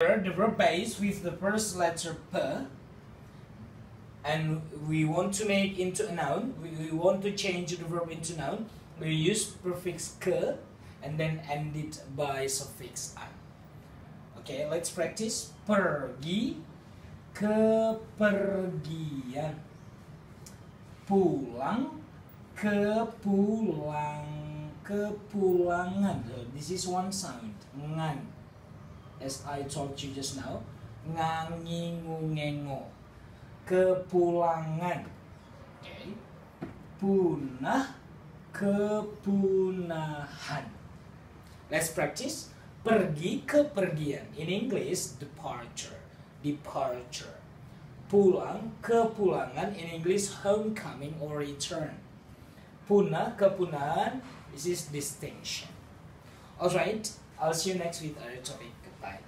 The verb base with the first letter P, and we want to make into a noun. We want to change the verb into noun. We use prefix K and then end it by suffix I. Okay, let's practice. Pergi, kepergian. Pulang, kepulangan. This is one sound, ngan. As I told you just now, ngangingungengo, kepulangan, okay. Punah, kepunahan. Let's practice. Pergi, kepergian. In English, departure, departure. Pulang, kepulangan. In English, homecoming or return. Punah, kepunahan. This is distinction. All right. I'll see you next with another topic. Bye.